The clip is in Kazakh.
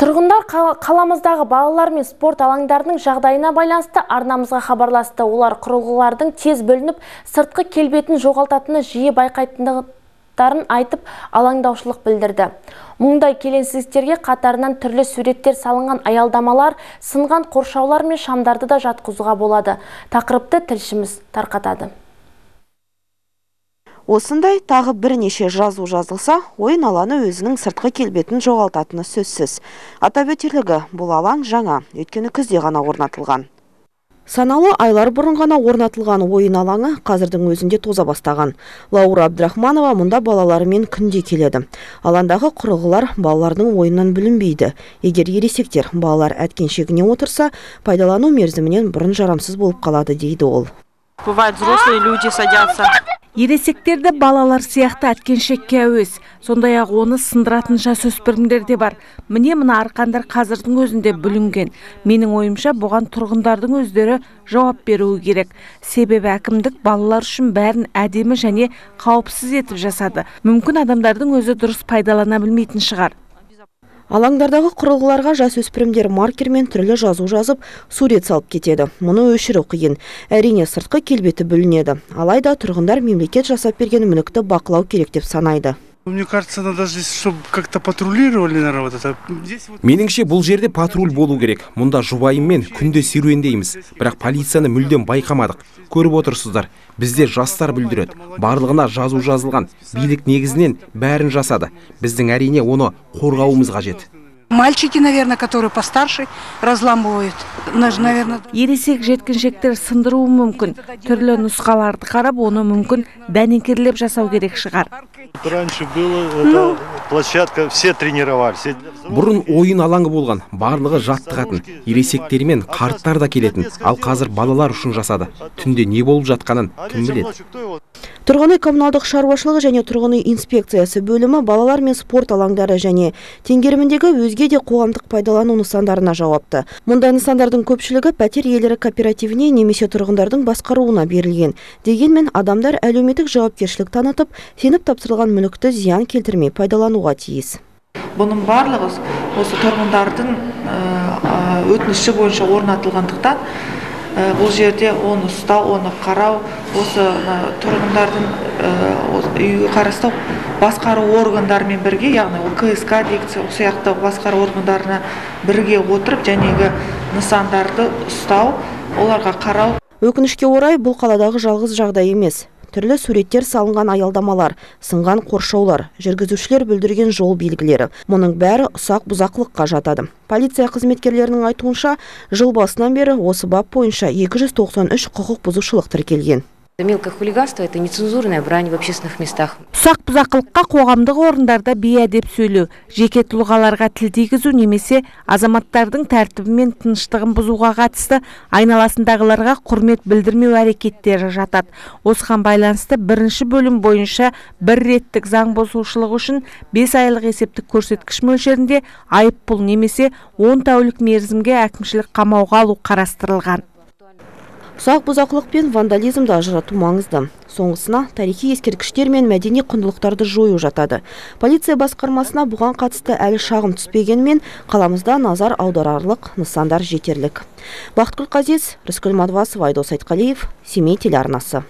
Тұрғындар қаламыздағы балалар мен спорт алаңдарының жағдайына байланысты арнамызға хабарласты. Олар құрылғылардың тез бөлініп, сыртқы келбетін жоғалтатыны жиі байқайтындықтарын айтып, алаңдаушылық білдірді. Мұндай келеңсіздіктерге қатарынан түрлі суреттер салынған аялдамалар, сынған қоршаулар мен шамдарды да жатқызуға болады. Тақырыпты тілшіміз тарқатады. Осындай тағы бірнеше жазу жазылса, ойын аланы өзінің сыртқы келбетін жоғалтатыны сөзсіз. Атап өтерлігі, бұл алаң жаңа, өткені күзде ғана орнатылған. Саналы айлар бұрын ғана орнатылған ойын алаңы қазірдің өзінде тоза бастаған. Лаура Абдрахманова мұнда балаларымен күнде келеді. Аландағы құрылғылар балалардың ойынан бүлінбейді. Егер ересектер балалар әткеншегіне отырса, пайдалану мерзімінен бұрын жарамсыз болып қалады, дейді ол. Бывает, взрослые люди садятся. Ересектерді балалар сияқты әткеншекке әуес, сондай-ақ оны сындыратын жасөспірімдер де бар. Міне мына арқандар қазірдің өзінде бүлінген. Менің ойымша, бұған тұрғындардың өздері жауап беруі керек. Себебі әкімдік балалар үшін бәрін әдемі және қауіпсіз етіп жасады. Мүмкін адамдардың өзі дұрыс пайдалана білмейтін шығар. Алаңдардағы құрылғыларға жасөспірімдер маркермен түрлі жазу жазып, сурет салып кетеді. Мұны өшіру қиын. Әрине сыртқы келбеті бүлінеді. Алайда тұрғындар мемлекет жасап берген мүлікті бақылау керек деп санайды. Меніңше бұл жерде патруль болу керек. Мұнда жұбайыммен күнде серуендейміз. Бірақ полицияны мүлдем байқамадық. Көріп отырсыздар, бізде жастар бүлдіреді. Барлығына жазу жазылған. Билік негізінен бәрін жасады. Біздің әрине оны қорғауымыз қажет. Мальчики, наверное, которые постарше, разламывают. Ересек жеткіншектер сындыруы мүмкін. Түрлі нұсқаларды қарап, оны мүмкін дәнекерлеп жасау керек шығар. Бұрын ойын алаңы болған, барлығы жаттығатын, ересектермен қарттар да келетін, ал қазір балалар үшін жасады. Түнде не болып жатқанын кім біледі? Тұрғын үй коммуналдық шаруашылығы және тұрғын үй инспекциясы бөлімі балалар мен спорт алаңдары және теңгеріміндегі өзге де қоғамдық пайдалану нысандарына жауапты. Мұндай нысандардың көпшілігі пәтер иелері кооперативіне немесе тұрғындардың басқаруына берілген. Дегенмен адамдар әлеуметтік жауапкершілік танытып, сеніп тапсырылған мүлікті зиян келтірмей пайдалануға тиіс. Бұның барлығы осы тұрғындардың өтініші бойынша орнатылғандықтан, бұл жерде оны ұстау, оны қарау, осы тұрғындардың қарастау басқару органдарымен бірге, яғни КСК дирекция сияқты басқару органдарына бірге отырып, жәнегі нысандарды ұстау, оларға қарау. Өкінішке орай, бұл қаладағы жалғыз жағдай емес. Түрлі суреттер салынған аялдамалар, сынған қоршаулар, жүргізушілер бүлдірген жол белгілері. Мұның бәрі ұсақ-бұзақлыққа жатады. Полиция қызметкерлерінің айтуынша, жыл басынан бері осы бап бойынша 293 құқық бұзушылық тіркелген. Мелкое хулиганство – это нецензурная брань в общественных местах. Ұсақ-бұзақлыққа қоғамдық орындарда бейәдеп сөйлеу, жеке тұлғаларға тіл тигізу немесе азаматтардың тәртібі мен тыныштығын бұзуға қатысты айналасындағыларға құрмет білдірмеу әрекеттері жатады. Осыған байланысты бірінші бөлім бойынша бір реттік заң бұзушылық үшін 5 айлық есептік көрсеткіш мөлшерінде айыппұл немесе 10 тәулік мерзімге әкімшілік қамауға алу қарастырылған. Ұсақ-бұзақлық пен вандализмді ажырату маңызды. Соңғысына тарихи ескерткіштер мен мәдени құндылықтарды жою жатады. Полиция басқармасына бұған қатысты әлі шағым түспегенмен, қаламызда назар аударарлық нысандар жетерлік. Бақытгүл Қазез, Рыскүл Мадвасов, Айдос Айтқалиев, Семей телеарнасы.